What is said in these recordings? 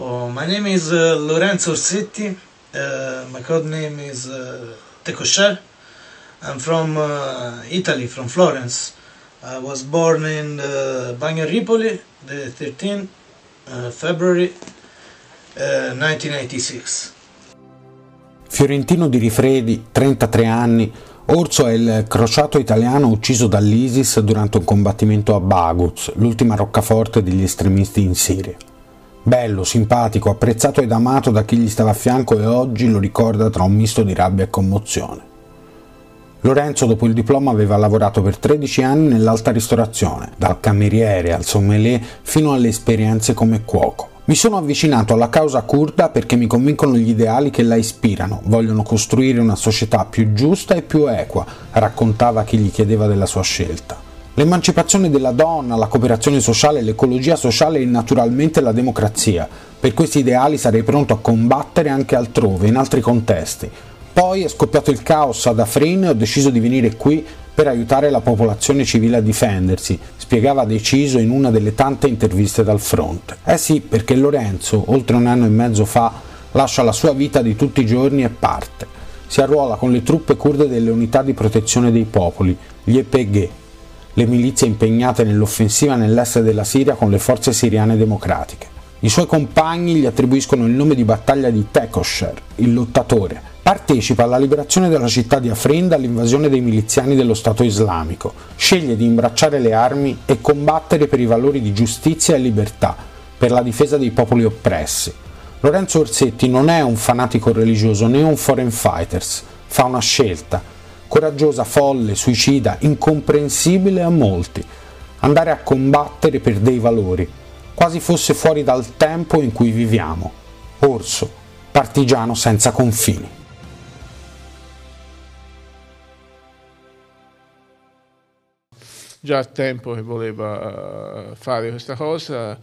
Oh, my name is Lorenzo Orsetti. My code name is Tekoşer. I'm from Italy, from Florence. I was born in Bagno a Ripoli, the 13th February 1986. Fiorentino di Rifredi, 33 anni, Orso è il crociato italiano ucciso dall'ISIS durante un combattimento a Baghuz, l'ultima roccaforte degli estremisti in Siria. Bello, simpatico, apprezzato ed amato da chi gli stava a fianco e oggi lo ricorda tra un misto di rabbia e commozione. Lorenzo dopo il diploma aveva lavorato per 13 anni nell'alta ristorazione, dal cameriere al sommelier fino alle esperienze come cuoco. Mi sono avvicinato alla causa curda perché mi convincono gli ideali che la ispirano, vogliono costruire una società più giusta e più equa, raccontava chi gli chiedeva della sua scelta. L'emancipazione della donna, la cooperazione sociale, l'ecologia sociale e naturalmente la democrazia. Per questi ideali sarei pronto a combattere anche altrove, in altri contesti. Poi è scoppiato il caos ad Afrin e ho deciso di venire qui per aiutare la popolazione civile a difendersi, spiegava deciso in una delle tante interviste dal fronte. Eh sì, perché Lorenzo, oltre un anno e mezzo fa, lascia la sua vita di tutti i giorni e parte. Si arruola con le truppe curde delle unità di protezione dei popoli, gli EPG, le milizie impegnate nell'offensiva nell'est della Siria con le forze siriane democratiche. I suoi compagni gli attribuiscono il nome di battaglia di Tekoşer, il lottatore. Partecipa alla liberazione della città di Afrin dall'invasione dei miliziani dello Stato islamico, sceglie di imbracciare le armi e combattere per i valori di giustizia e libertà, per la difesa dei popoli oppressi. Lorenzo Orsetti non è un fanatico religioso né un foreign fighters, fa una scelta, coraggiosa, folle, suicida, incomprensibile a molti, andare a combattere per dei valori, quasi fosse fuori dal tempo in cui viviamo. Orso, partigiano senza confini. Già a tempo che voleva fare questa cosa,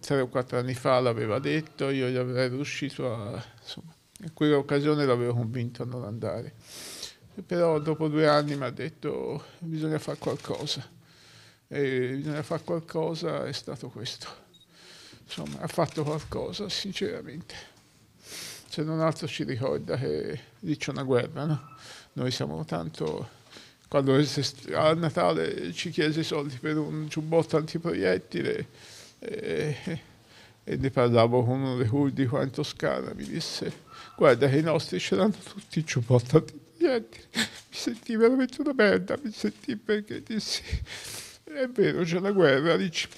3 o 4 anni fa l'aveva detto, io gli avrei riuscito a, insomma, in quell'occasione l'avevo convinto a non andare. Però dopo 2 anni mi ha detto bisogna fare qualcosa, e bisogna fare qualcosa è stato questo. Insomma, ha fatto qualcosa, sinceramente. Se non altro ci ricorda che lì c'è una guerra, no? Noi siamo tanto... Quando a Natale ci chiese i soldi per un giubbotto antiproiettile e ne parlavo con uno dei curdi qua in Toscana, mi disse guarda che i nostri ce l'hanno tutti i giubbotti antiproiettili, mi sentì veramente una merda, mi sentì perché dissi è vero c'è la guerra, lì ci